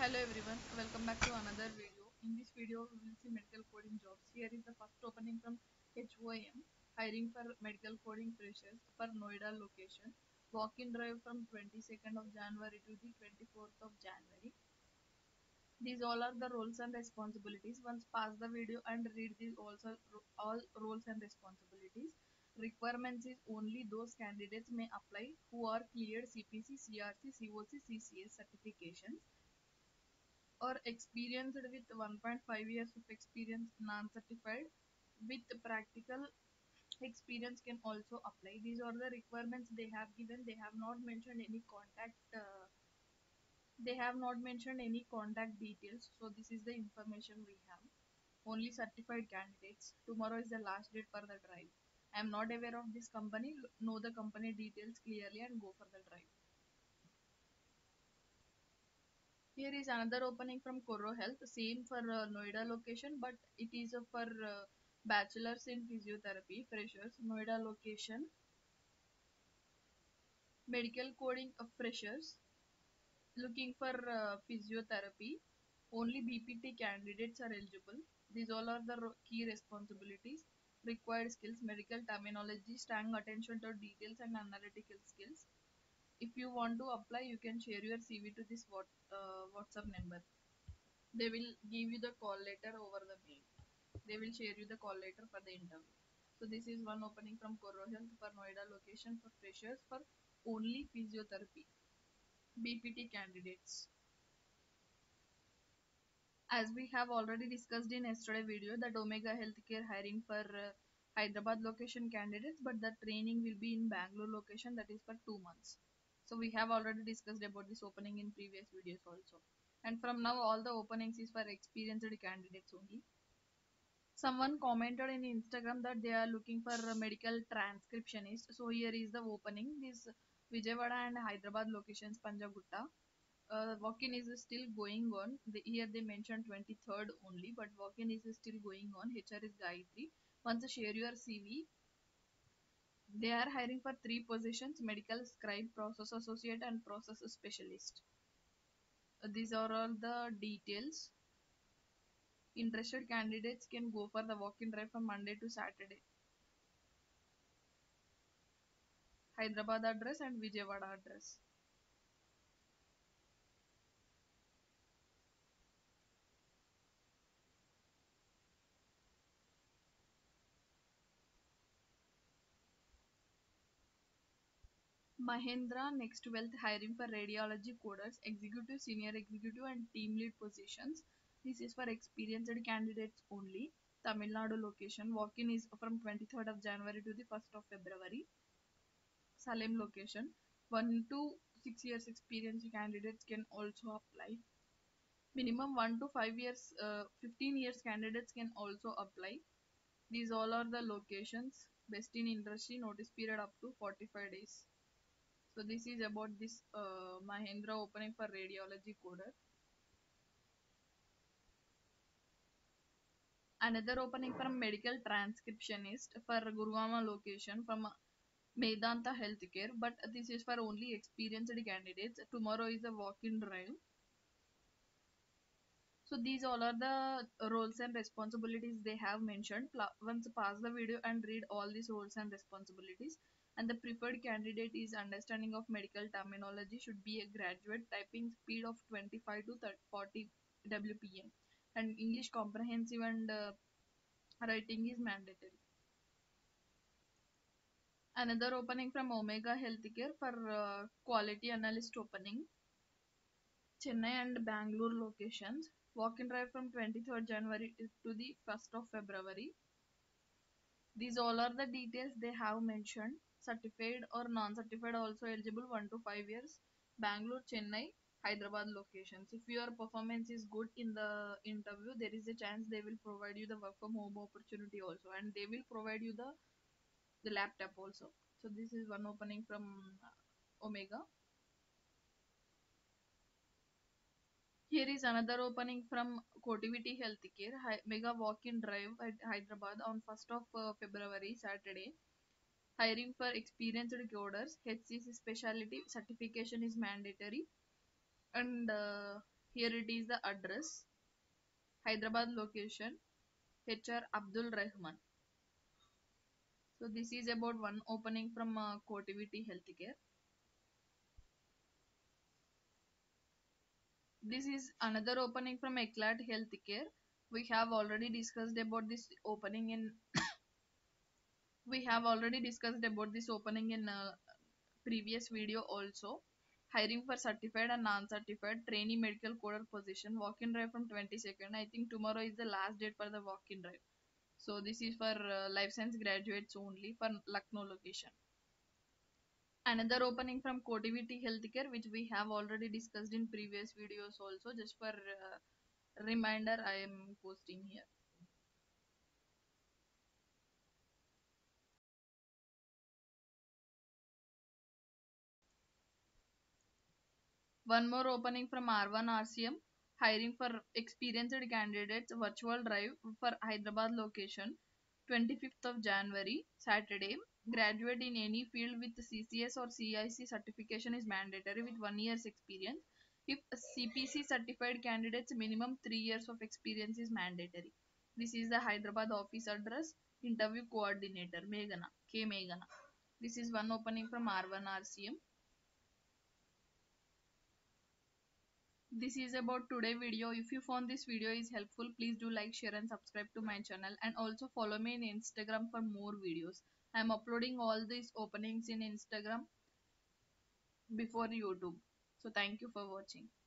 Hello everyone, welcome back to another video. In this video we will see medical coding jobs. Here is the first opening from HOM, hiring for medical coding freshers for Noida location. Walk-in drive from 22nd of January to the 24th of January. These all are the roles and responsibilities. Once pass the video and read these also all roles and responsibilities. Requirements is only those candidates may apply who are cleared CPC, CRC, COC, CCS certifications, or experienced with 1.5 years of experience, non-certified, with practical experience can also apply. These are the requirements they have given. They have not mentioned any contact. They have not mentioned any contact details. So this is the information we have. Only certified candidates. Tomorrow is the last date for the drive. I am not aware of this company. Know the company details clearly and go for the drive. Here is another opening from Coro Health, same for Noida location, but it is for bachelors in physiotherapy, freshers, Noida location, medical coding of freshers, looking for physiotherapy. Only BPT candidates are eligible. These all are the key responsibilities, required skills, medical terminology, strong attention to details and analytical skills. If you want to apply, you can share your CV to this WhatsApp number. They will give you the call letter over the mail. They will share you the call letter for the interview. So this is one opening from Coro Health for Noida location for freshers for only physiotherapy, BPT candidates. As we have already discussed in yesterday video that Omega Healthcare hiring for Hyderabad location candidates, but the training will be in Bangalore location, that is for 2 months. So we have already discussed about this opening in previous videos also. And from now all the openings is for experienced candidates only. Someone commented in Instagram that they are looking for a medical transcriptionist. So here is the opening. This Vijayawada and Hyderabad locations, Punjabhutta. Walk-in is still going on. Here they mentioned 23rd only, but walk-in is still going on. HR is Gayatri. Once you share your CV. They are hiring for 3 positions: medical scribe, process associate and process specialist. These are all the details. Interested candidates can go for the walk-in drive from Monday to Saturday. Hyderabad address and Vijayawada address. Mahendra next wealth hiring for radiology coders, executive, senior executive and team lead positions. This is for experienced candidates only. Tamil Nadu location. Walk-in is from 23rd of January to the 1st of February. Salem location. 1 to 6 years experience candidates can also apply. Minimum 1 to 5 years, 15 years candidates can also apply. These all are the locations. Best in industry, notice period up to 45 days. So this is about this Mahendra opening for radiology coder. Another opening from medical transcriptionist for Gurwama location from Medanta Healthcare, but this is for only experienced candidates. Tomorrow is a walk-in drive. So these all are the roles and responsibilities they have mentioned. Once pass the video and read all these roles and responsibilities. And the preferred candidate is understanding of medical terminology, should be a graduate, typing speed of 25 to 40 WPM, and English comprehensive and writing is mandatory. Another opening from Omega Healthcare for quality analyst opening, Chennai and Bangalore locations. Walk-in drive from 23rd January to the 1st of February. These all are the details they have mentioned. Certified or non-certified also eligible, 1 to 5 years, Bangalore, Chennai, Hyderabad locations. If your performance is good in the interview, there is a chance they will provide you the work from home opportunity also, and they will provide you the laptop also. So this is one opening from Omega. Here is another opening from Cotiviti Healthcare, Mega Walk-in Drive at Hyderabad on 1st of February, Saturday. Hiring for experienced coders, HCC specialty, certification is mandatory, and Here it is the address. Hyderabad location, HR Abdul Rahman. So this is about one opening from Cotiviti Healthcare. This is another opening from Eclat Healthcare. We have already discussed about this opening in previous video also. Hiring for certified and non-certified trainee medical coder position, walk-in drive from 22nd. I think tomorrow is the last date for the walk-in drive. So this is for life science graduates only for Lucknow location. Another opening from Cotiviti Healthcare, which we have already discussed in previous videos also. Just for reminder, I am posting here. One more opening from R1 RCM, hiring for experienced candidates, virtual drive for Hyderabad location, 25th of January, Saturday. Graduate in any field with CCS or CIC certification is mandatory with 1 year's experience. If CPC certified candidates, minimum 3 years of experience is mandatory. This is the Hyderabad office address, interview coordinator, Megana, K. Megana. This is one opening from R1 RCM. This is about today's video. If you found this video is helpful, please do like, share and subscribe to my channel, and also follow me on Instagram for more videos. I am uploading all these openings in Instagram before YouTube. So thank you for watching.